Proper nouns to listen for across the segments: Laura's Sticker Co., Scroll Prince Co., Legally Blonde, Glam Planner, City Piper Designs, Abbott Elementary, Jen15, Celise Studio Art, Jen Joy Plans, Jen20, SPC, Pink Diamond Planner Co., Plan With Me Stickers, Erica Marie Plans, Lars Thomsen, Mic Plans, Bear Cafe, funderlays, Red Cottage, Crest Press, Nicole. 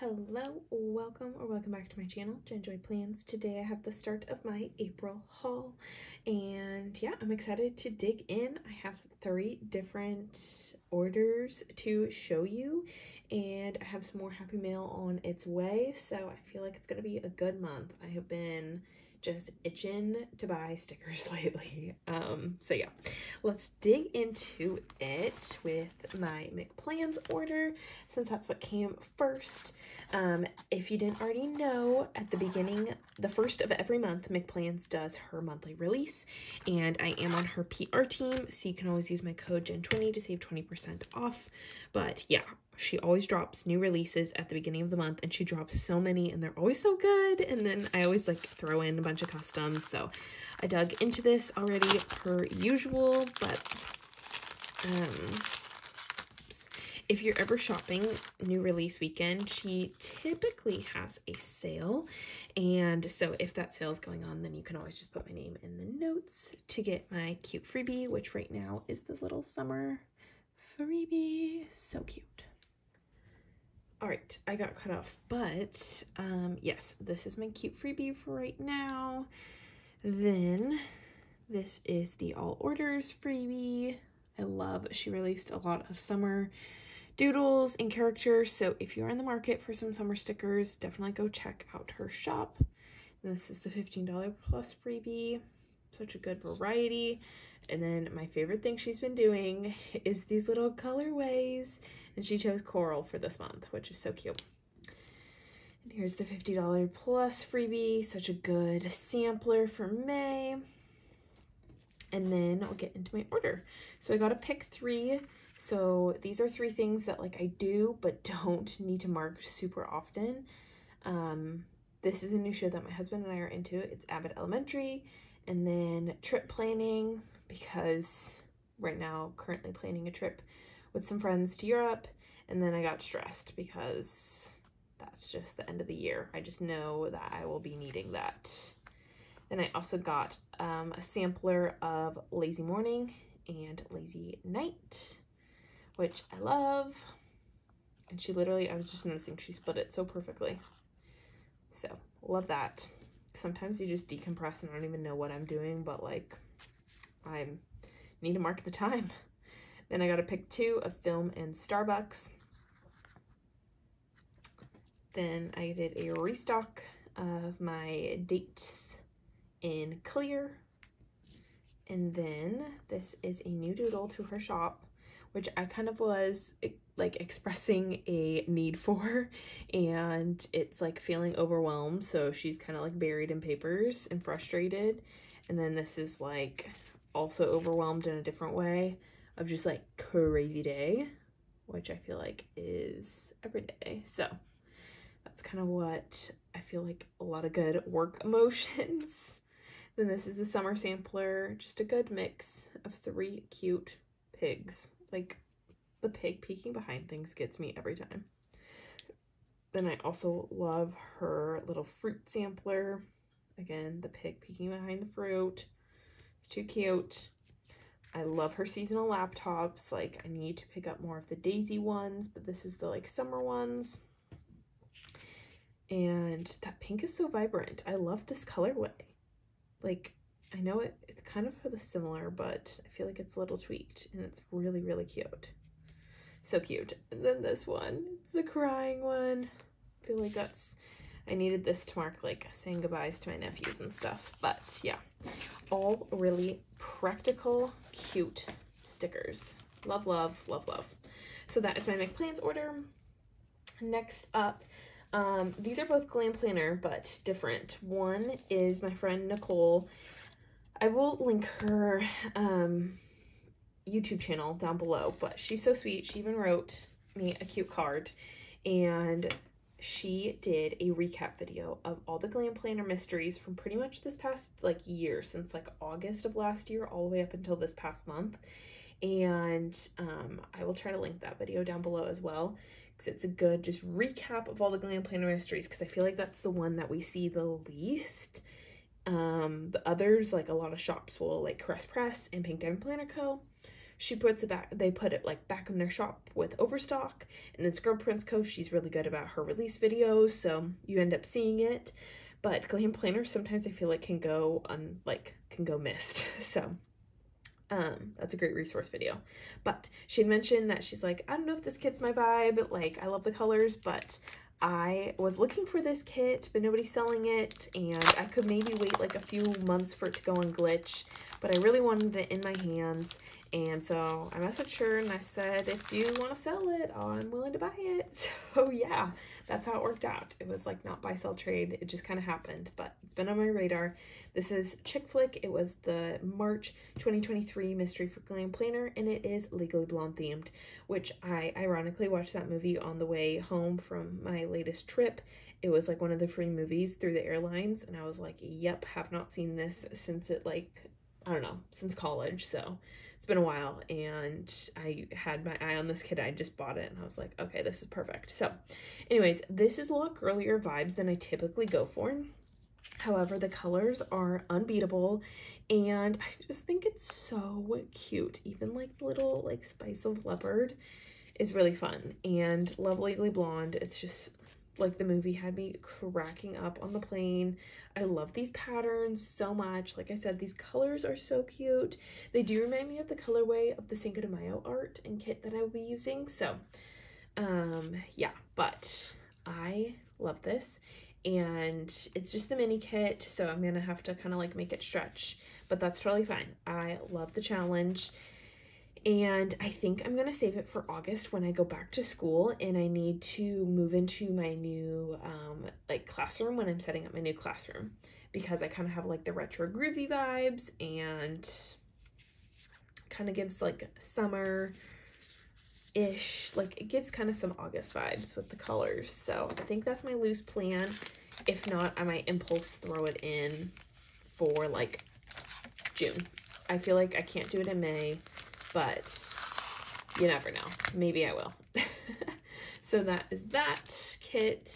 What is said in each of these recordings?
Hello, welcome or welcome back to my channel, Jen Joy Plans. Today I have the start of my April haul, and yeah, I'm excited to dig in. I have 3 different orders to show you, and I have some more happy mail on its way, so I feel like it's gonna be a good month. I have been just itching to buy stickers lately. So yeah, let's dig into it with my Mic Plans order, since that's what came first. If you didn't already know, at the beginning, the first of every month, Mic Plans does her monthly release, and I am on her PR team, so you can always use my code Jen20 to save 20% off. But yeah, she always drops new releases at the beginning of the month, and she drops so many, and they're always so good. And then I always like throw in a bunch of customs, so I dug into this already per usual. But if you're ever shopping new release weekend, she typically has a sale, and so if that sale is going on, then you can always just put my name in the notes to get my cute freebie, which right now is this little summer freebie. So cute. All right, I got cut off, but yes, this is my cute freebie for right now. Then this is the all orders freebie. I love, she released a lot of summer doodles and characters, so if you're in the market for some summer stickers, definitely go check out her shop. And this is the $15 plus freebie. Such a good variety. And then my favorite thing she's been doing is these little colorways, and she chose coral for this month, which is so cute. And here's the $50 plus freebie, such a good sampler for May. And then I'll get into my order. So I gotta pick 3. So these are 3 things that like I do but don't need to mark super often. This is a new show that my husband and I are into. It's Abbott Elementary. And then trip planning, because right now currently planning a trip with some friends to Europe. And then I got stressed because that's just the end of the year. I just know that I will be needing that. Then I also got a sampler of Lazy Morning and Lazy Night, which I love. And she literally, I was just noticing she split it so perfectly. So love that. Sometimes you just decompress and I don't even know what I'm doing, but like I need to mark the time. Then I got to pick 2 of film and Starbucks. Then I did a restock of my dates in clear. And then this is a new doodle to her shop, which I kind of was like expressing a need for, and it's like feeling overwhelmed. So she's kind of like buried in papers and frustrated. And then this is like also overwhelmed in a different way of just like crazy day, which I feel like is every day. So that's kind of what I feel like, a lot of good work emotions. Then this is the summer sampler, just a good mix of 3 cute pigs. Like the pig peeking behind things gets me every time. Then I also love her little fruit sampler. Again, the pig peeking behind the fruit. It's too cute. I love her seasonal laptops. Like I need to pick up more of the daisy ones, but this is the like summer ones. And that pink is so vibrant. I love this colorway. Like I know it's kind of similar, but I feel like it's a little tweaked, and it's really, really cute. So cute. And then this one, it's the crying one. I feel like that's, I needed this to mark like saying goodbyes to my nephews and stuff. But yeah, all really practical, cute stickers. Love, love, love, love. So that is my Mic Plans order. Next up, these are both Glam Planner, but different. One is my friend Nicole. I will link her YouTube channel down below, but she's so sweet. She even wrote me a cute card, and she did a recap video of all the Glam Planner mysteries from pretty much this past like year, since like August of last year all the way up until this past month. And I will try to link that video down below as well, because it's a good just recap of all the Glam Planner mysteries, because I feel like that's the one that we see the least. The others, like a lot of shops will, like Crest Press and Pink Diamond Planner Co., She puts it back, they put it like back in their shop with Overstock. And then Scroll Prince Co., she's really good about her release videos, so you end up seeing it. But Glam Planner sometimes I feel like can go on, like can go missed. So that's a great resource video. But she had mentioned that she's like, I don't know if this kit's my vibe, like I love the colors, but I was looking for this kit, but nobody's selling it, and I could maybe wait like a few months for it to go on Glitch, but I really wanted it in my hands. And so I messaged her and I said, if you want to sell it, I'm willing to buy it. So yeah, that's how it worked out. It was like not buy, sell, trade. It just kind of happened, but it's been on my radar. This is Chick Flick. It was the March 2023 mystery for Glam Planner, and it is Legally Blonde themed, which I ironically watched that movie on the way home from my latest trip. It was like one of the free movies through the airlines, and I was like, yep, have not seen this since it like, I don't know, since college. So it's been a while, and I had my eye on this kit. I just bought it and I was like, okay, this is perfect. So anyways, this is a lot girlier vibes than I typically go for. However, the colors are unbeatable, and I just think it's so cute. Even like the little like spice of leopard is really fun, and love Legally Blonde. It's just like the movie had me cracking up on the plane. I love these patterns so much. Like I said, these colors are so cute. They do remind me of the colorway of the Cinco de Mayo art and kit that I will be using. So yeah, but I love this, and it's just the mini kit, so I'm gonna have to kind of like make it stretch, but that's totally fine. I love the challenge. And I think I'm gonna save it for August when I go back to school and I need to move into my new like classroom, when I'm setting up my new classroom, because I kind of have like the retro groovy vibes and kind of gives like summer-ish, like it gives kind of some August vibes with the colors. So I think that's my loose plan. If not, I might impulse throw it in for like June. I feel like I can't do it in May, but you never know. Maybe I will. So that is that kit.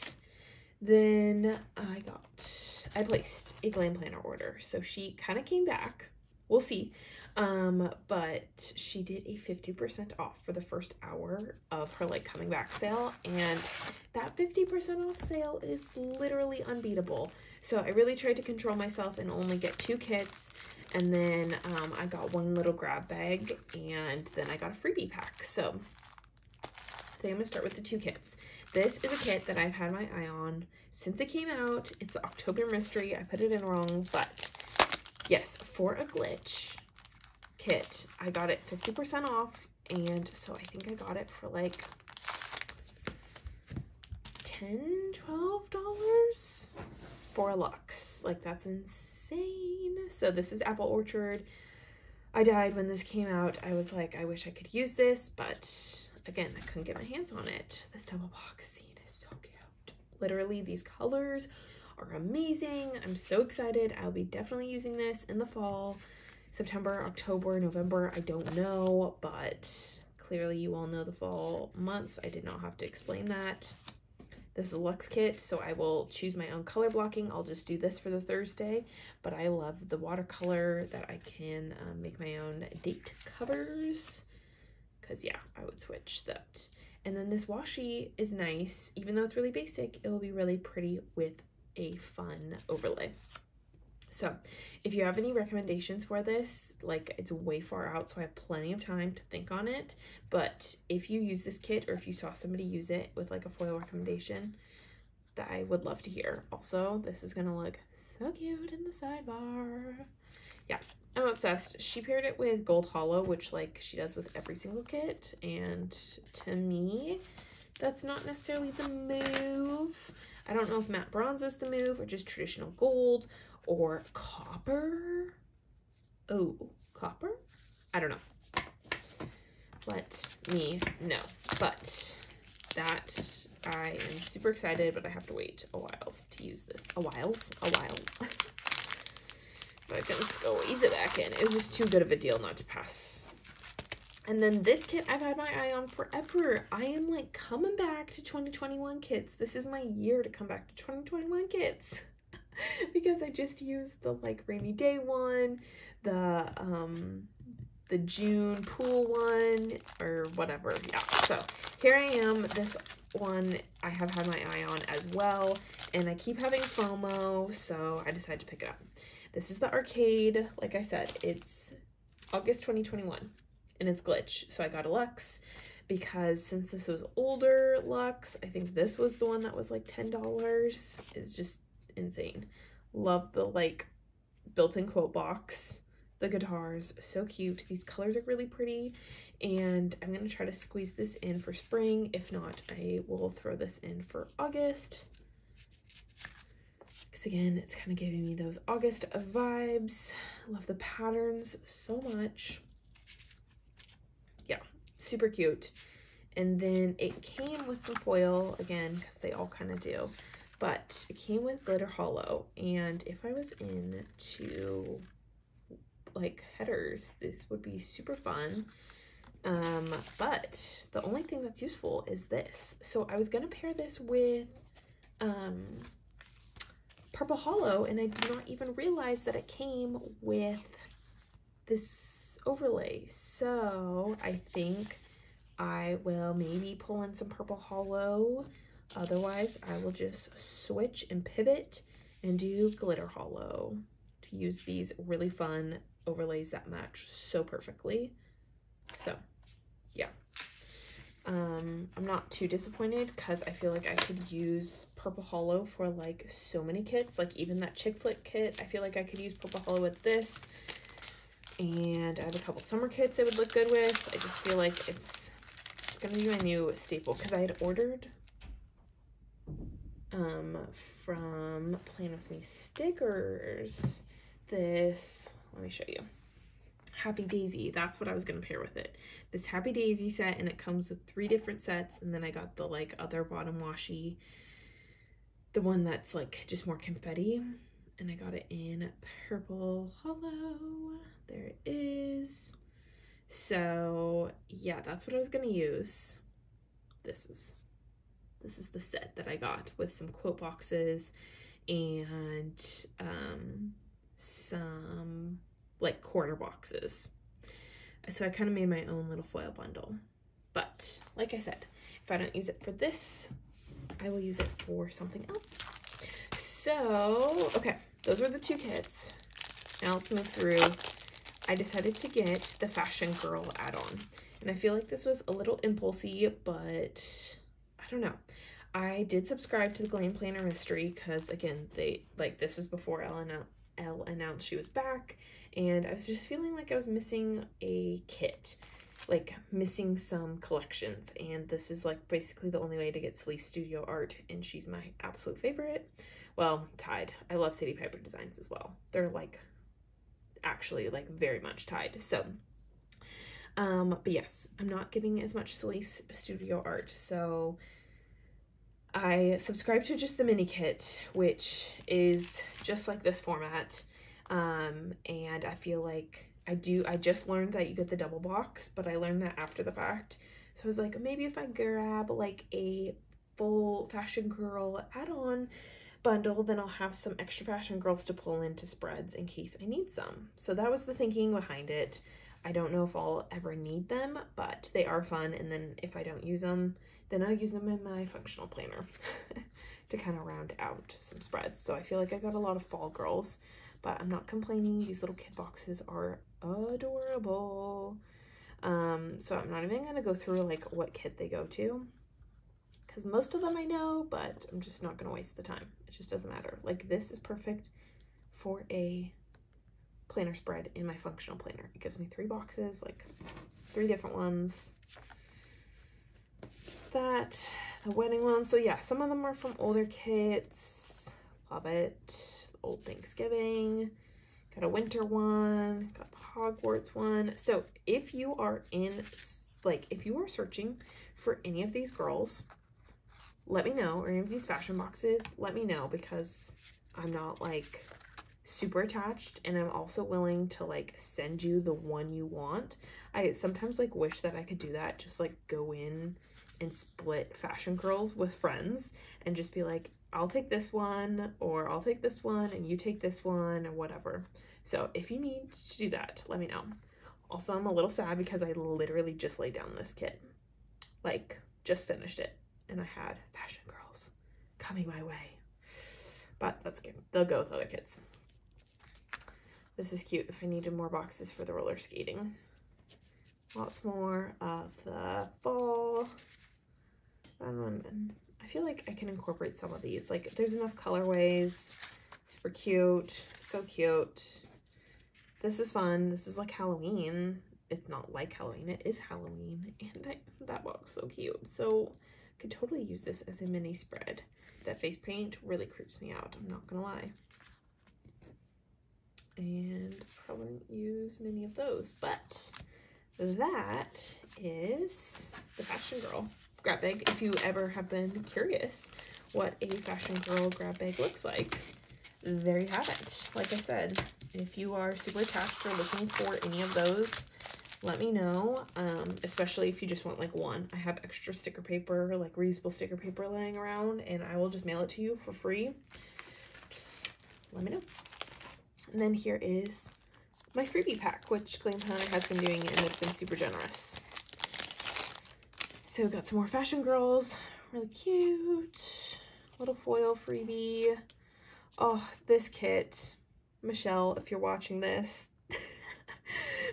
Then I placed a Glam Planner order. So she kind of came back. We'll see. But she did a 50% off for the first hour of her like coming back sale. And that 50% off sale is literally unbeatable. So I really tried to control myself and only get two kits. And then I got one little grab bag, and then I got a freebie pack. So I think I'm gonna start with the two kits. This is a kit that I've had my eye on since it came out. It's the October mystery. I put it in wrong, but yes, for a Glitch kit, I got it 50% off. And so I think I got it for like $10, $12 for a Luxe. Like, that's insane. So this is Apple Orchard. I died when this came out. I was like, I wish I could use this, but again, I couldn't get my hands on it. This double box scene is so cute. Literally, these colors are amazing. I'm so excited. I'll be definitely using this in the fall. September, October, November, I don't know, but clearly you all know the fall months. I did not have to explain that. This is a Luxe kit, so I will choose my own color blocking. I'll just do this for the Thursday, but I love the watercolor that I can make my own date covers, because yeah, I would switch that. And then this washi is nice. Even though it's really basic, it will be really pretty with a fun overlay. So if you have any recommendations for this, like, it's way far out, so I have plenty of time to think on it. But if you use this kit, or if you saw somebody use it with like a foil recommendation, that I would love to hear. Also, this is gonna look so cute in the sidebar. Yeah, I'm obsessed. She paired it with Gold Hollow, which like she does with every single kit. And to me, that's not necessarily the move. I don't know if matte bronze is the move, or just traditional gold, or copper. Oh, copper? I don't know. Let me know. But that, I am super excited, but I have to wait a while to use this. A while. But I can squeeze it back in. It was just too good of a deal not to pass. And then this kit I've had my eye on forever. I am like coming back to 2021 kits. This is my year to come back to 2021 kits. Because I just used the like rainy day one, the the June pool one or whatever. Yeah, so here I am. This one I have had my eye on as well, and I keep having FOMO, so I decided to pick it up. This is the Arcade. Like I said, it's August 2021, and it's Glitch, so I got a Luxe because since this was older Luxe, I think this was the one that was like $10. It's just insane. Love the like built-in quote box. The guitars, so cute. These colors are really pretty, and I'm gonna try to squeeze this in for spring. If not, I will throw this in for August, because again, it's kind of giving me those August vibes. Love the patterns so much. Yeah, super cute. And then it came with some foil again, because they all kind of do, but it came with glitter hollow. And if I was into like headers, this would be super fun, but the only thing that's useful is this. So I was gonna pair this with Purple Hollow, and I did not even realize that it came with this overlay. So I think I will maybe pull in some Purple Hollow. Otherwise I will just switch and pivot and do Glitter Hollow to use these really fun overlays that match so perfectly. So yeah, I'm not too disappointed, because I feel like I could use Purple Hollow for like so many kits, like even that Chick Flick kit. I feel like I could use Purple Hollow with this, and I have a couple summer kits it would look good with. I just feel like it's gonna be my new staple, because I had ordered from Plan With Me Stickers this, let me show you, Happy Daisy. That's what I was gonna pair with it, this Happy Daisy set, and it comes with 3 different sets. And then I got the like other bottom washi, the one that's like just more confetti, and I got it in Purple Hollow. There it is. So yeah, that's what I was gonna use. This is the set that I got, with some quote boxes and some like quarter boxes. So I kind of made my own little foil bundle. But like I said, if I don't use it for this, I will use it for something else. So, okay, those were the 2 kits. Now let's move through. I decided to get the Fashion Girl add-on. And I feel like this was a little impulsy, but I don't know. I did subscribe to the Glam Planner mystery, because again, they like, this was before Elle announced she was back, and I was just feeling like I was missing a kit, like missing some collections, and this is like basically the only way to get Celise Studio Art, and she's my absolute favorite. Well, tied. I love City Piper Designs as well. They're like actually like very much tied. So but yes, I'm not getting as much Celise Studio Art, so I subscribed to just the mini kit, which is just like this format, and I feel like I just learned that you get the double box, but I learned that after the fact. So I was like, maybe if I grab like a full Fashion Girl add-on bundle, then I'll have some extra Fashion Girls to pull into spreads in case I need some. So that was the thinking behind it. I don't know if I'll ever need them, but they are fun, and then if I don't use them, then I'll use them in my functional planner to kind of round out some spreads. So I feel like I got a lot of fall girls, but I'm not complaining. These little kid boxes are adorable. So I'm not even going to go through like what kit they go to, because most of them I know, but I'm just not going to waste the time. It just doesn't matter. Like this is perfect for a planner spread in my functional planner. It gives me 3 boxes, like 3 different ones. Just that, the wedding one. So yeah, some of them are from older kits. Love it. The old Thanksgiving. Got a winter one. Got the Hogwarts one. So if you are searching for any of these girls, let me know, or any of these fashion boxes, let me know, because I'm not like super attached, and I'm also willing to like send you the one you want. I sometimes like wish that I could do that, just like go in and split Fashion Girls with friends and just be like, I'll take this one, or I'll take this one, and you take this one, or whatever. So if you need to do that, let me know. Also, I'm a little sad because I literally just laid down this kit. Like, just finished it. And I had fashion girls coming my way. But that's good. They'll go with other kits. This is cute if I needed more boxes for the roller skating. Lots more of the fall. I feel like I can incorporate some of these. Like, there's enough colorways. Super cute. So cute. This is fun. This is like Halloween. It's not like Halloween. It is Halloween. And that box so cute. So I could totally use this as a mini spread. That face paint really creeps me out. I'm not going to lie. And probably won't use many of those. But that is the fashion girl grab bag. If you ever have been curious what a fashion girl grab bag looks like, there you have it. Like I said, if you are super attached or looking for any of those, let me know, especially if you just want like one. I have extra sticker paper, like reusable sticker paper laying around, and I will just mail it to you for free. Just let me know. And then here is my freebie pack, which Glam Planner has been doing, and it's been super generous. So we've got some more fashion girls, really cute, little foil freebie. Oh, this kit, Michelle, if you're watching this,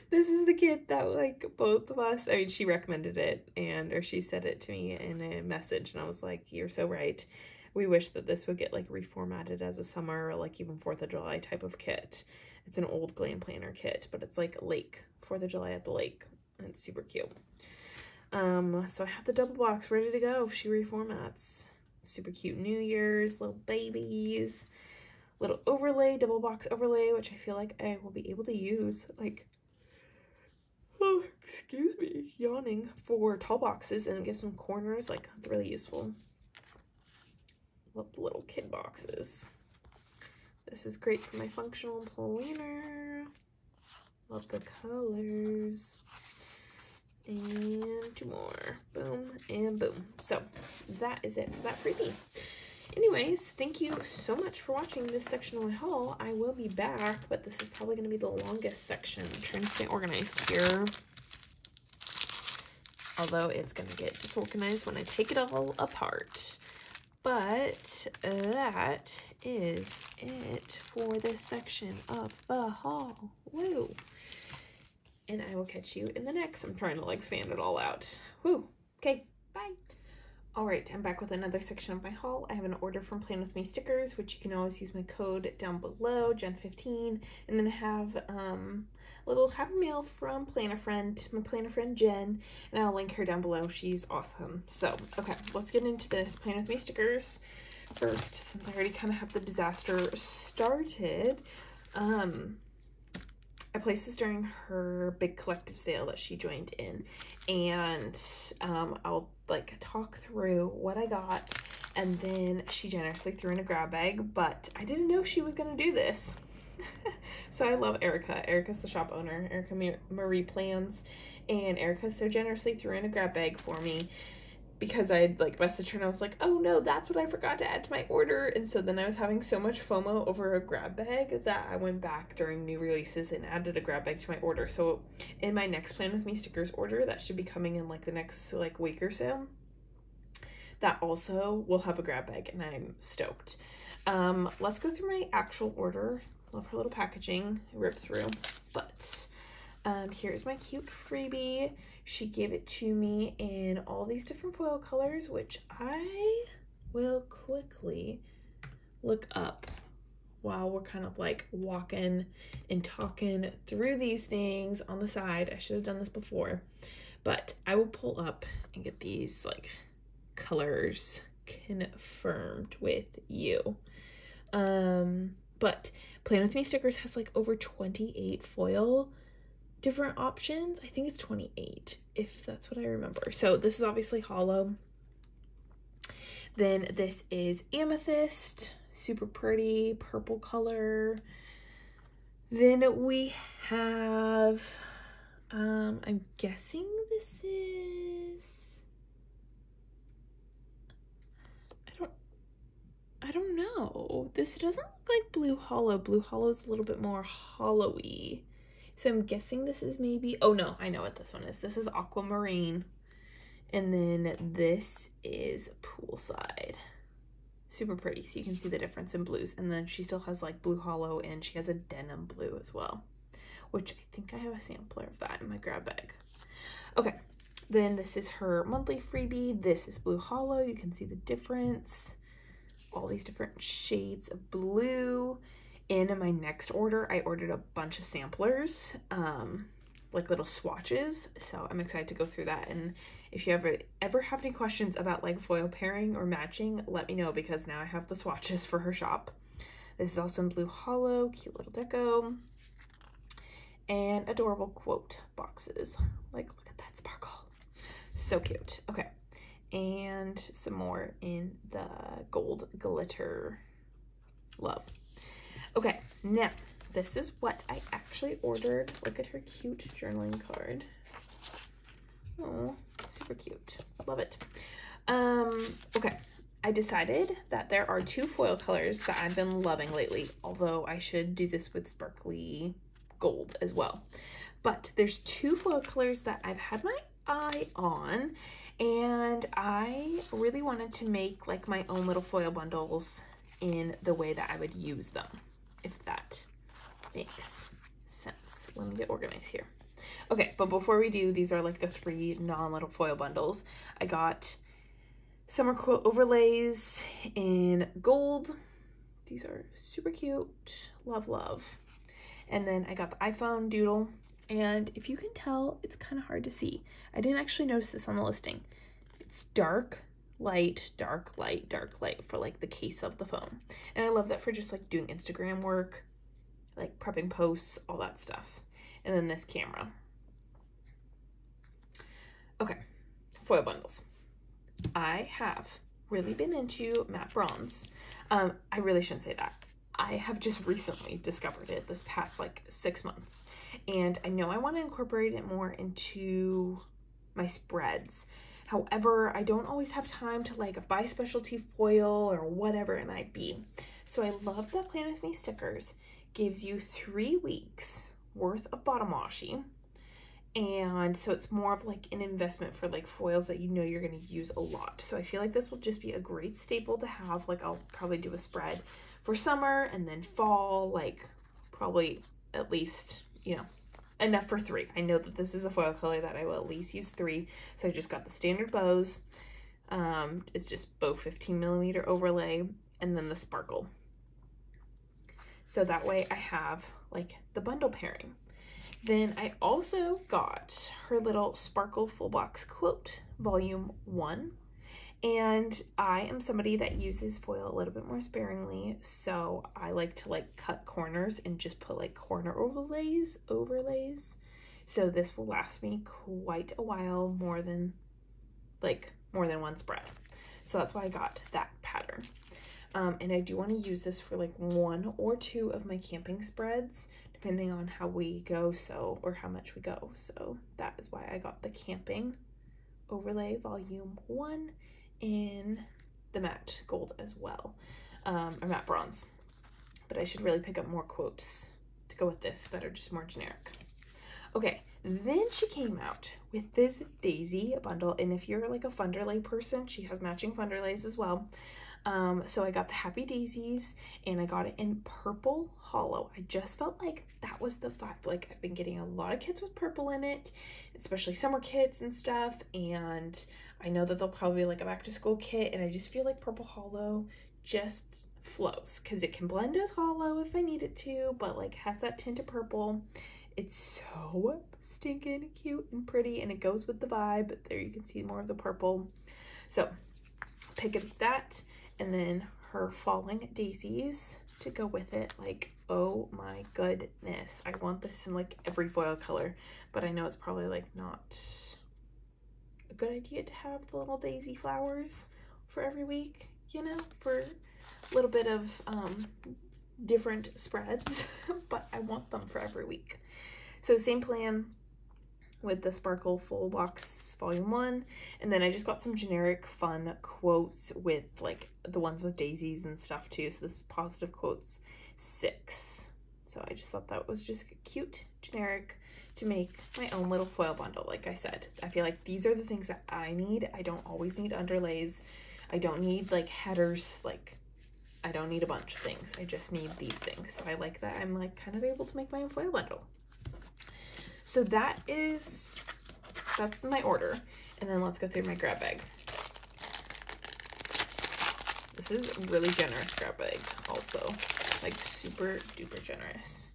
this is the kit that like both of us, I mean, she recommended it or she said it to me in a message, and I was like, you're so right. We wish that this would get like reformatted as a summer or like even 4th of July type of kit. It's an old Glam Planner kit, but it's like lake, 4th of July at the lake, and it's super cute. So I have the double box ready to go. She reformats. Super cute New Year's, little babies. Little overlay, double box overlay, which I feel like I will be able to use, like, oh, excuse me, yawning, for tall boxes, and get some corners. Like, that's really useful. Love the little kid boxes. This is great for my functional planner. Love the colors. And two more. Boom and boom. So that is it for that freebie. Anyways, thank you so much for watching this section of my haul. I will be back, but this is probably going to be the longest section. I'm trying to stay organized here. Although it's going to get disorganized when I take it all apart. But that is it for this section of the haul. Woo! And I will catch you in the next. I'm trying to like fan it all out. Woo! Okay, bye! Alright, I'm back with another section of my haul. I have an order from Plan With Me Stickers, which you can always use my code down below, Jen15. And then I have a little happy meal from Planner Friend, my Planner Friend Jen, and I'll link her down below. She's awesome. So, okay, let's get into this Plan With Me Stickers first, since I already kind of have the disaster started. I placed this during her big collective sale that she joined in, and I'll like talk through what I got, and then she generously threw in a grab bag, but I didn't know she was gonna do this. So I love Erica. Erica's the shop owner, Erica Marie Plans, and Erica so generously threw in a grab bag for me, because I had like messaged her and I was like, oh no, that's what I forgot to add to my order. And so then I was having so much FOMO over a grab bag that I went back during new releases and added a grab bag to my order. So in my next Plan With Me Stickers order that should be coming in like the next like week or so, that also will have a grab bag, and I'm stoked. Let's go through my actual order. Love her little packaging, rip through, but here's my cute freebie. She gave it to me in all these different foil colors, which I will quickly look up while we're kind of like walking and talking through these things on the side. I should have done this before, but I will pull up and get these like colors confirmed with you. But Plan With Me Stickers has like over 28 foil different options. I think it's 28, if that's what I remember. So this is obviously hollow. Then this is amethyst, super pretty purple color. Then we have I'm guessing this is, I don't know, this doesn't look like blue hollow. Blue hollow is a little bit more hollowy. So I'm guessing this is maybe, oh no, I know what this one is. This is Aquamarine. And then this is Poolside. Super pretty, so you can see the difference in blues. And then she still has like Blue Hollow, and she has a denim blue as well, which I think I have a sampler of that in my grab bag. Okay, then this is her monthly freebie. This is Blue Hollow. You can see the difference. All these different shades of blue. In my next order, I ordered a bunch of samplers, like little swatches, so I'm excited to go through that. And if you ever have any questions about like foil pairing or matching, let me know, because now I have the swatches for her shop. This is also in Blue Hollow, cute little deco, and adorable quote boxes. Like, look at that sparkle, so cute. Okay, and some more in the gold glitter love. Okay, now this is what I actually ordered. Look at her cute journaling card. Oh, super cute. Love it. Okay, I decided that there are two foil colors that I've been loving lately, although I should do this with sparkly gold as well. But there's two foil colors that I've had my eye on, and I really wanted to make like my own little foil bundles in the way that I would use them, if that makes sense. Let me get organized here. Okay, but before we do, these are like the three non-little foil bundles. I got summer quilt overlays in gold. These are super cute. Love, love. And then I got the iPhone doodle. And if you can tell, it's kind of hard to see. I didn't actually notice this on the listing. It's dark, light, dark, light, dark, light for like the case of the phone. And I love that for just like doing Instagram work, like prepping posts, all that stuff. And then this camera. Okay, foil bundles. I have really been into matte bronze. I really shouldn't say that. I have just recently discovered it this past like 6 months. And I know I want to incorporate it more into my spreads. However, I don't always have time to like buy specialty foil or whatever it might be. So I love that Plan With Me Stickers gives you 3 weeks worth of bottom washi. And so it's more of like an investment for like foils that you know you're going to use a lot. So I feel like this will just be a great staple to have. Like I'll probably do a spread for summer and then fall, like probably at least, you know, enough for 3. I know that this is a foil color that I will at least use 3. So I just got the standard bows. It's just bow 15mm overlay, and then the sparkle. So that way I have like the bundle pairing. Then I also got her little sparkle full box quote volume 1. And I am somebody that uses foil a little bit more sparingly, so I like to like cut corners and just put like corner overlays. So this will last me quite a while, more than one spread. So that's why I got that pattern. And I do want to use this for like 1 or 2 of my camping spreads, depending on how we go, so, or how much we go. So that is why I got the camping overlay volume 1. In the matte gold as well, or matte bronze. But I should really pick up more quotes to go with this that are just more generic. Okay, then she came out with this daisy bundle, and if you're like a funderlay person, she has matching funderlays as well. So I got the happy daisies, and I got it in purple hollow. I just felt like that was the vibe. Like I've been getting a lot of kits with purple in it, especially summer kits and stuff. And I know that they'll probably be like a back to school kit, and I just feel like purple hollow just flows because it can blend as hollow if I need it to, but like has that tint of purple. It's so stinking cute and pretty, and it goes with the vibe. There you can see more of the purple. So pick up that. And then her falling daisies to go with it. Like, oh my goodness. I want this in like every foil color, but I know it's probably like not a good idea to have the little daisy flowers for every week, you know, for a little bit of different spreads, but I want them for every week. So same plan with the sparkle full box volume 1. And then I just got some generic fun quotes with like the ones with daisies and stuff too. So this is positive quotes 6. So I just thought that was just cute, generic, to make my own little foil bundle. Like I said, I feel like these are the things that I need. I don't always need underlays. I don't need like headers, like I don't need a bunch of things. I just need these things. So I like that I'm like kind of able to make my own foil bundle. So that's my order. And then let's go through my grab bag. This is a really generous grab bag also, like super duper generous.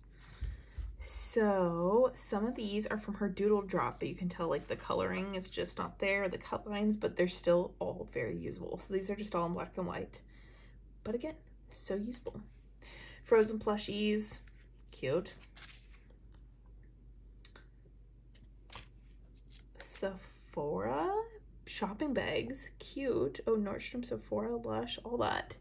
So some of these are from her doodle drop, but you can tell like the coloring is just not there, the cut lines, but they're still all very usable. So these are just all in black and white, but again, so useful. Frozen plushies, cute. Sephora shopping bags, cute. Oh, Nordstrom, Sephora, Lush, all that.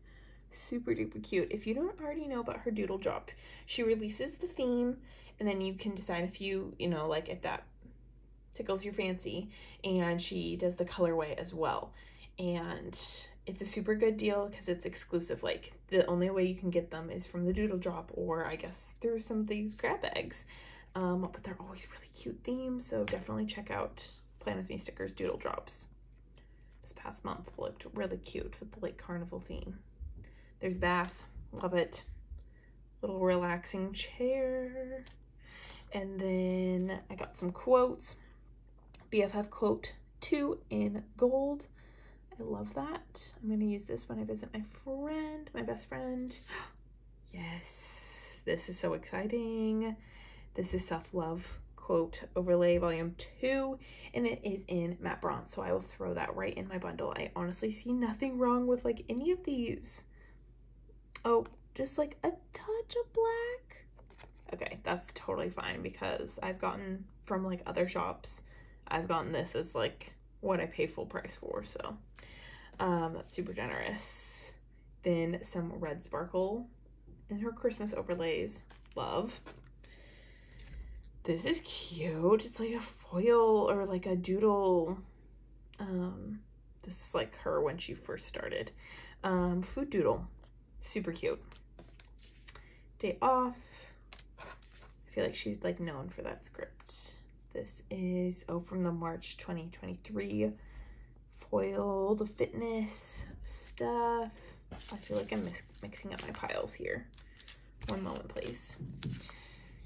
Super duper cute. If you don't already know about her doodle drop, she releases the theme and then you can decide if you know, like if that tickles your fancy, and she does the colorway as well. And it's a super good deal because it's exclusive. Like the only way you can get them is from the doodle drop, or I guess through some of these grab bags. But they're always really cute themes. So definitely check out Plan With Me Stickers doodle drops. This past month looked really cute with the like carnival theme. There's bath, love it. Little relaxing chair. And then I got some quotes. BFF quote 2 in gold. I love that. I'm gonna use this when I visit my friend, my best friend. Yes, this is so exciting. This is self-love quote overlay volume 2, and it is in matte bronze. So I will throw that right in my bundle. I honestly see nothing wrong with like any of these. Oh, just like a touch of black. Okay, that's totally fine because I've gotten from like other shops, I've gotten this as like what I pay full price for. So that's super generous. Then some red sparkle in her Christmas overlays. Love. This is cute. It's like a foil or like a doodle. This is like her when she first started. Food doodle. Super cute. Day off. I feel like she's like known for that script. This is, oh, from the March 2023 foiled fitness stuff. I feel like I'm mixing up my piles here. One moment, please.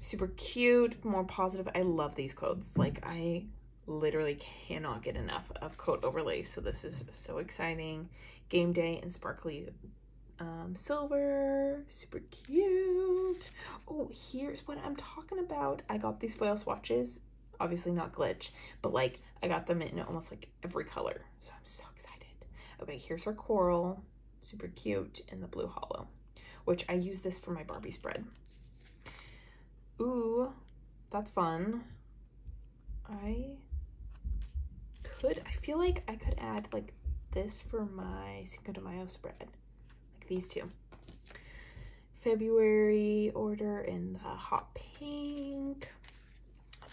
Super cute, more positive. I love these quotes. Like I literally cannot get enough of quote overlays. So this is so exciting. Game day and sparkly silver, super cute. Oh, here's what I'm talking about. I got these foil swatches, obviously not glitch, but like I got them in almost like every color, so I'm so excited. Okay, here's her coral, super cute, in the blue hollow, which I use this for my Barbie spread. Ooh, that's fun. I feel like I could add like this for my Cinco de Mayo spread. These two. February order in the hot pink.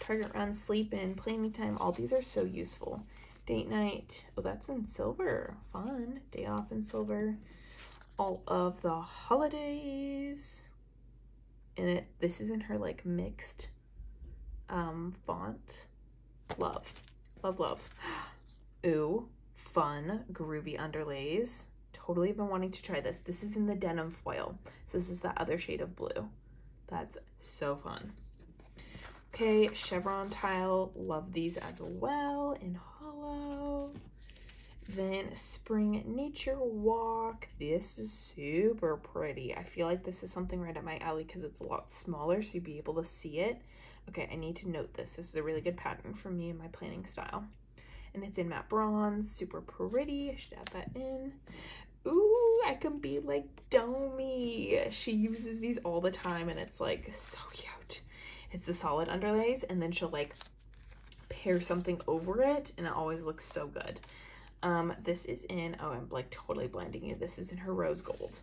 Target run, sleep in, planning time. All these are so useful. Date night. Oh, that's in silver. Fun. Day off in silver. All of the holidays. And this is in her like mixed font. Love. Love, love. Ooh. Fun. Groovy underlays. Totally been wanting to try this. This is in the denim foil. So this is that other shade of blue. That's so fun. Okay, chevron tile. Love these as well in hollow. Then spring nature walk. This is super pretty. I feel like this is something right up my alley because it's a lot smaller, so you'd be able to see it. Okay, I need to note this. This is a really good pattern for me and my planning style. And it's in matte bronze, super pretty. I should add that in. Ooh, I can be like Domi. She uses these all the time and it's like so cute. It's the solid underlays and then she'll like pair something over it and it always looks so good. This is in, oh, I'm like totally blinding you. This is in her rose gold.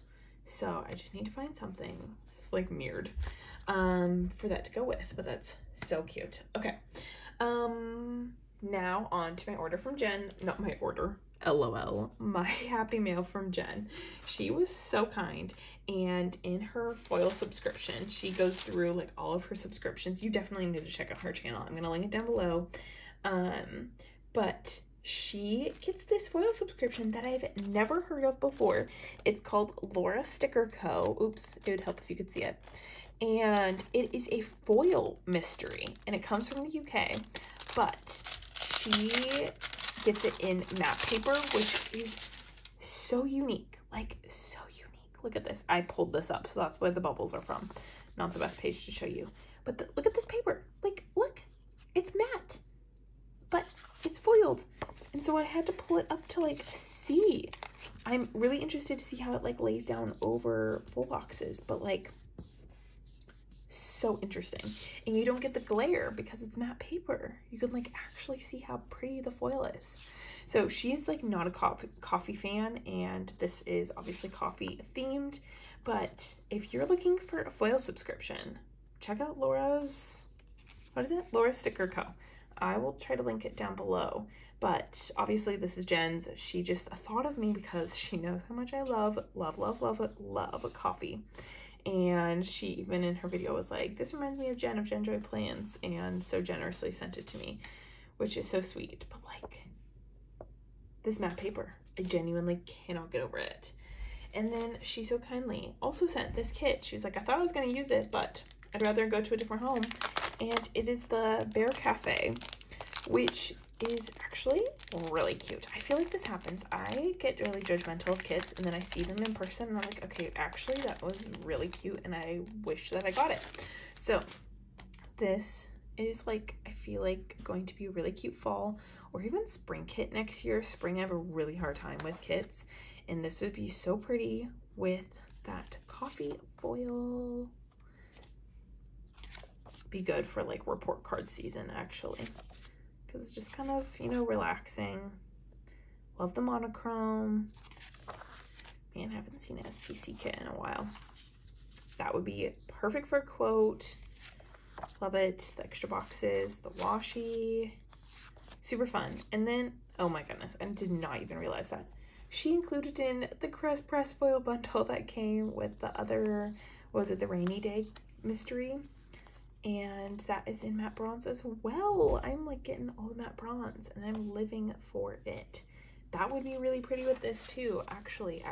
So I just need to find something. It's like mirrored for that to go with, but that's so cute. Okay. Now on to my order from Jen, not my order, LOL, my happy mail from Jen. She was so kind, and in her foil subscription, she goes through like all of her subscriptions. You definitely need to check out her channel. I'm gonna link it down below. But she gets this foil subscription that I've never heard of before. It's called Laura's Sticker Co. Oops, it would help if you could see it. And it is a foil mystery, and it comes from the UK, but she gets it in matte paper, which is so unique, like so unique. Look at this. I pulled this up, so that's where the bubbles are from. Not the best page to show you, but look at this paper. Like, look, it's matte, but it's foiled. And so I had to pull it up to like see. I'm really interested to see how it like lays down over full boxes, but like so interesting. And you don't get the glare because it's matte paper. You can like actually see how pretty the foil is. So she's like not a coffee fan, and this is obviously coffee themed, but if you're looking for a foil subscription, check out Laura's, what is it? Laura's Sticker Co. I will try to link it down below, but obviously this is Jen's. She just thought of me because she knows how much I love coffee. And she even in her video was like, this reminds me of Jen Joy Plans, and so generously sent it to me, which is so sweet. But like, this matte paper, I genuinely cannot get over it. And then she so kindly also sent this kit. She was like, I thought I was gonna use it, but I'd rather go to a different home. And it is the Bear Cafe, which is actually really cute. I feel like this happens. I get really judgmental of kits, and then I see them in person and I'm like, okay, actually that was really cute and I wish that I got it. So this is like, I feel like going to be a really cute fall or even spring kit next year. Spring, I have a really hard time with kits, and this would be so pretty with that coffee foil. Be good for like report card season actually. Because it's just kind of, you know, relaxing. Love the monochrome. Man, I haven't seen an SPC kit in a while. That would be perfect for a quote. Love it. The extra boxes, the washi. Super fun. And then, oh my goodness, I did not even realize that. She included in the Crest Press foil bundle that came with the other, what was it, the rainy day mystery? And that is in matte bronze as well. I'm like getting all the matte bronze and I'm living for it. That would be really pretty with this too. Actually,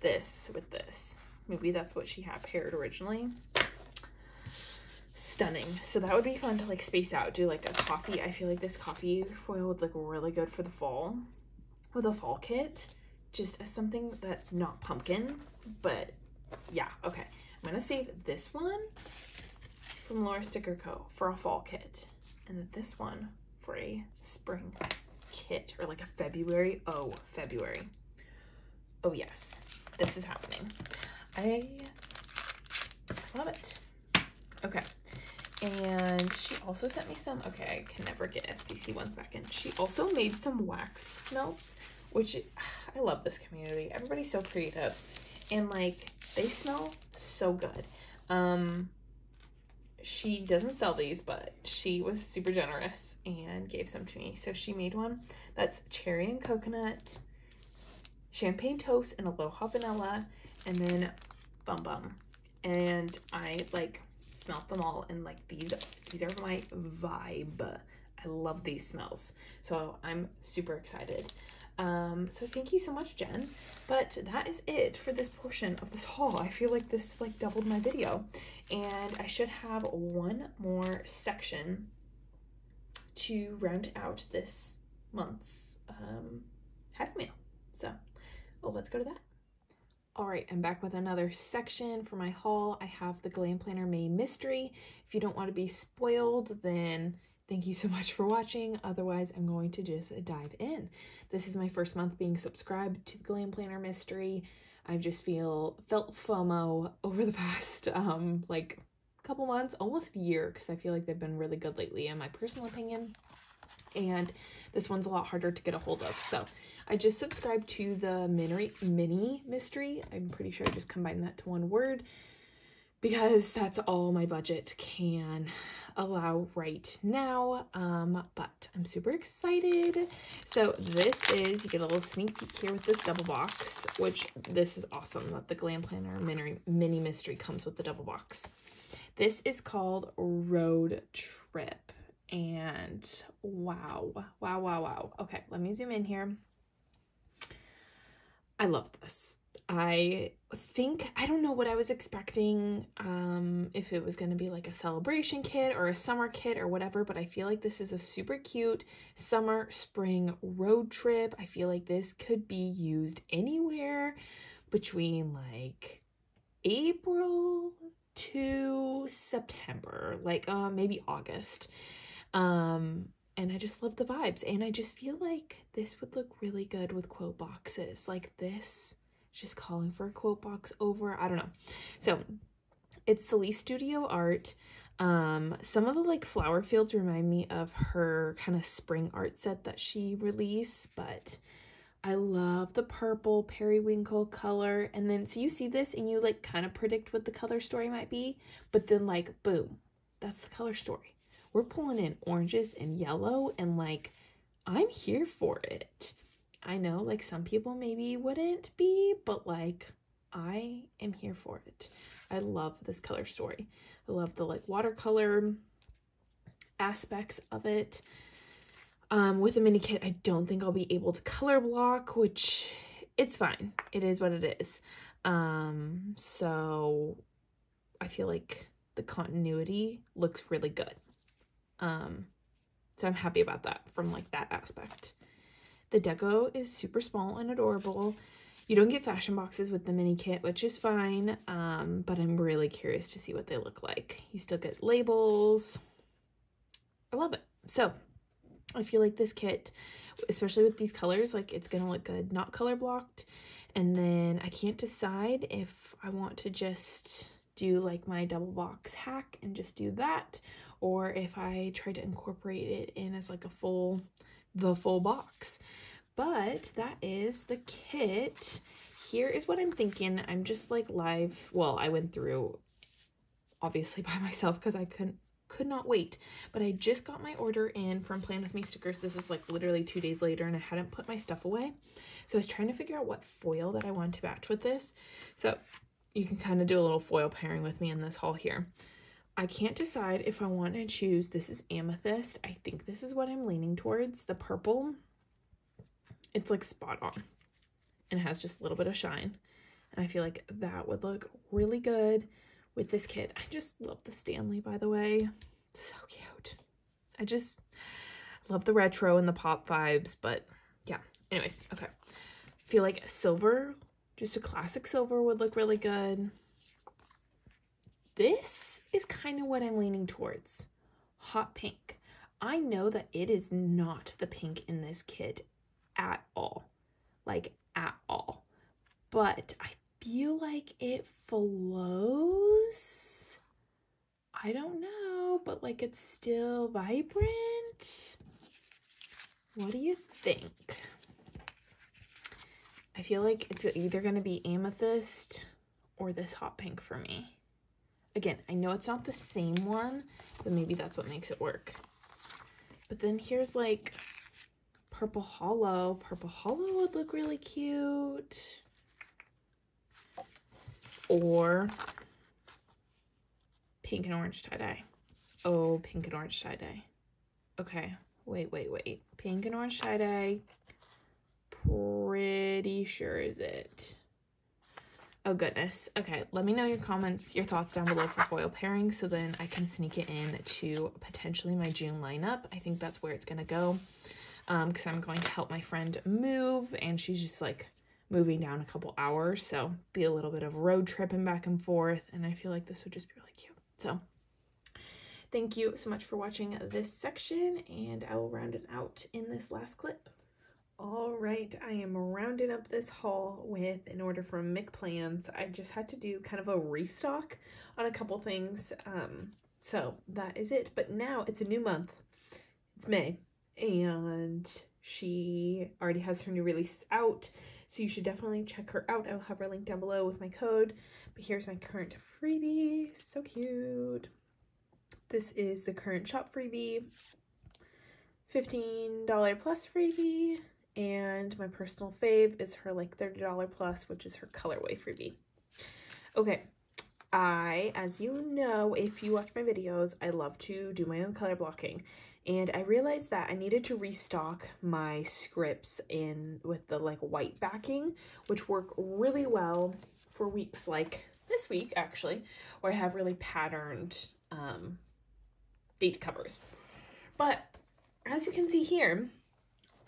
this with this. Maybe that's what she had paired originally. Stunning. So that would be fun to like space out, do like a coffee. I feel like this coffee foil would look really good for the fall with a fall kit, just as something that's not pumpkin, but yeah. Okay. I'm going to save this one from Laura's Sticker Co. for a fall kit, and then this one for a spring kit, or like a February. Oh, February. Oh yes, this is happening. I love it. Okay, and she also sent me some, okay, I can never get SPC ones back in. She also made some wax melts, which I love this community. Everybody's so creative, and like they smell so good. She doesn't sell these, but she was super generous and gave some to me. So she made one that's cherry and coconut, champagne toast, and aloha vanilla, and then bum bum. And I like smelt them all, and like these are my vibe. I love these smells, so I'm super excited. So thank you so much, Jen, but that is it for this portion of this haul. I feel like this like doubled my video, and I should have one more section to round out this month's happy mail. So let's go to that. All right, I'm back with another section for my haul. I have the Glam Planner May mystery. If you don't want to be spoiled, then thank you so much for watching. Otherwise, I'm going to just dive in. This is my first month being subscribed to the Glam Planner Mystery. I've just felt FOMO over the past like couple months, almost year, because I feel like they've been really good lately in my personal opinion. And this one's a lot harder to get a hold of. So I just subscribed to the mini mystery. I'm pretty sure I just combined that to one word. because that's all my budget can allow right now, but I'm super excited. So this is, you get a little sneak peek here with this double box, which this is awesome that the Glam Planner mini mystery comes with the double box. This is called Road Trip, and wow. Okay, let me zoom in here. I love this. I think, I don't know what I was expecting, if it was going to be like a celebration kit or a summer kit or whatever, but I feel like this is a super cute summer, spring road trip. I feel like this could be used anywhere between like April to September, like maybe August. And I just love the vibes, and I just feel like this would look really good with quote boxes like this. Just calling for a quote box over, I don't know. So it's Celise Studio Art. Some of the like flower fields remind me of her kind of spring art set that she released, but I love the purple periwinkle color. And then, so you see this and you like kind of predict what the color story might be, but then like, boom, that's the color story. We're pulling in oranges and yellow, and like, I'm here for it. I know, like, some people maybe wouldn't be, but, like, I am here for it. I love this color story. I love the, like, watercolor aspects of it. With a mini kit, I don't think I'll be able to color block, which, it's fine. It is what it is. So, I feel like the continuity looks really good. So I'm happy about that from, like, that aspect. The deco is super small and adorable. You don't get fashion boxes with the mini kit, which is fine, but I'm really curious to see what they look like. You still get labels. I love it. So I feel like this kit, especially with these colors, like it's gonna look good, not color blocked. And then I can't decide if I want to just do like my double box hack and just do that, or if I try to incorporate it in as like a full box. But that is the kit. Here is what I'm thinking. I'm just like live, well, I went through obviously by myself because I could not wait, but I just got my order in from Plan With Me Stickers. This is like literally 2 days later, and I hadn't put my stuff away, so I was trying to figure out what foil that I wanted to match with this. So you can kind of do a little foil pairing with me in this haul here. I can't decide if I want to choose, this is amethyst. I think this is what I'm leaning towards, the purple. It's like spot on and has just a little bit of shine. And I feel like that would look really good with this kit. I just love the Stanley, by the way. So cute. I just love the retro and the pop vibes, but yeah. Anyways, okay. I feel like silver, just a classic silver would look really good. This is kind of what I'm leaning towards, hot pink. I know that it is not the pink in this kit at all, like at all, but I feel like it flows. I don't know, but like it's still vibrant. What do you think? I feel like it's either going to be amethyst or this hot pink for me. Again, I know it's not the same one, but maybe that's what makes it work. But then here's like purple hollow. Purple hollow would look really cute. Or pink and orange tie-dye. Oh, pink and orange tie-dye. Okay, wait. Pink and orange tie-dye, pretty sure is it. Oh goodness. Okay, let me know your comments, your thoughts down below for foil pairing, so then I can sneak it in to potentially my June lineup. I think that's where it's gonna go, because I'm going to help my friend move, and she's just like moving down a couple hours, so be a little bit of road tripping back and forth, and I feel like this would just be really cute. So thank you so much for watching this section, and I will round it out in this last clip. All right, I am rounding up this haul with an order from Mic Plans. I just had to do kind of a restock on a couple things, so that is it. But now it's a new month, it's May, and she already has her new releases out, so you should definitely check her out. I will have her link down below with my code, but here's my current freebie. So cute. This is the current shop freebie, $15 plus freebie, and my personal fave is her like $30 plus, which is her colorway freebie. Okay, I, as you know, if you watch my videos, I love to do my own color blocking, and I realized that I needed to restock my scripts with the like white backing, which work really well for weeks like this week, actually, where I have really patterned date covers. But as you can see here,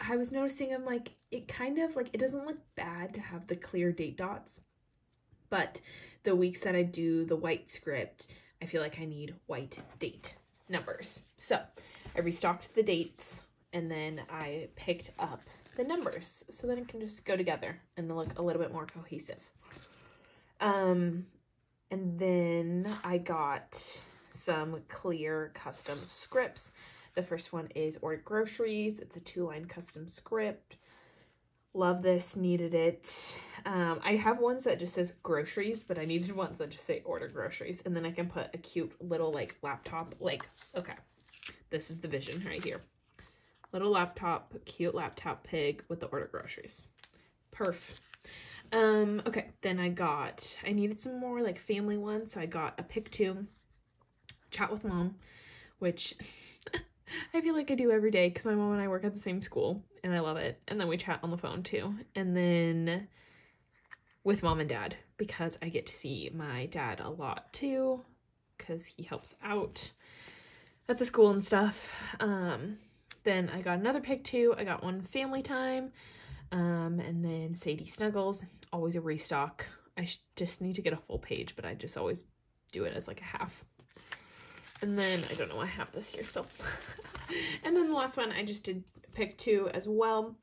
I was noticing I'm like, it kind of like, it doesn't look bad to have the clear date dots, but the weeks that I do the white script, I feel like I need white date numbers. So I restocked the dates and then I picked up the numbers so that it can just go together and look a little bit more cohesive. And then I got some clear custom scripts. The first one is Order Groceries. It's a 2-line custom script. Love this, needed it. I have ones that just says groceries, but I needed ones that just say Order Groceries. And then I can put a cute little like laptop, like, okay, this is the vision right here. Little laptop, cute laptop pig with the Order Groceries. Perf. Okay, then I needed some more like family ones. So I got a Pick 2, Chat with Mom, which I feel like I do every day because my mom and I work at the same school and I love it. And then we chat on the phone too. And then with Mom and Dad, because I get to see my dad a lot too, because he helps out at the school and stuff. Then I got another Pick 2. I got one Family Time. And then Sadie Snuggles, always a restock. I just need to get a full page, but I just always do it as like a half. And then, I don't know, I have this here still. And then the last one, I just did Pick 2 as well.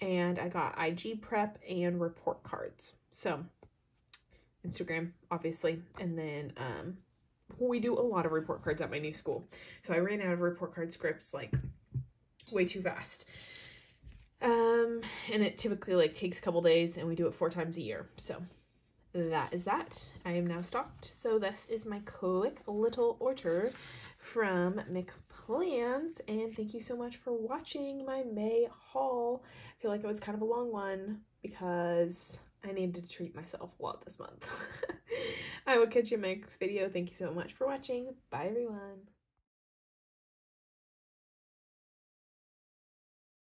And I got IG prep and report cards. So, Instagram, obviously. And then, we do a lot of report cards at my new school. So I ran out of report card scripts, like, way too fast. And it typically like takes a couple days and we do it 4 times a year. So that is that. I am now stocked. So this is my quick little order from Mic Plans. And thank you so much for watching my May haul. I feel like it was kind of a long one because I needed to treat myself a lot this month. I will catch you in my next video. Thank you so much for watching. Bye everyone.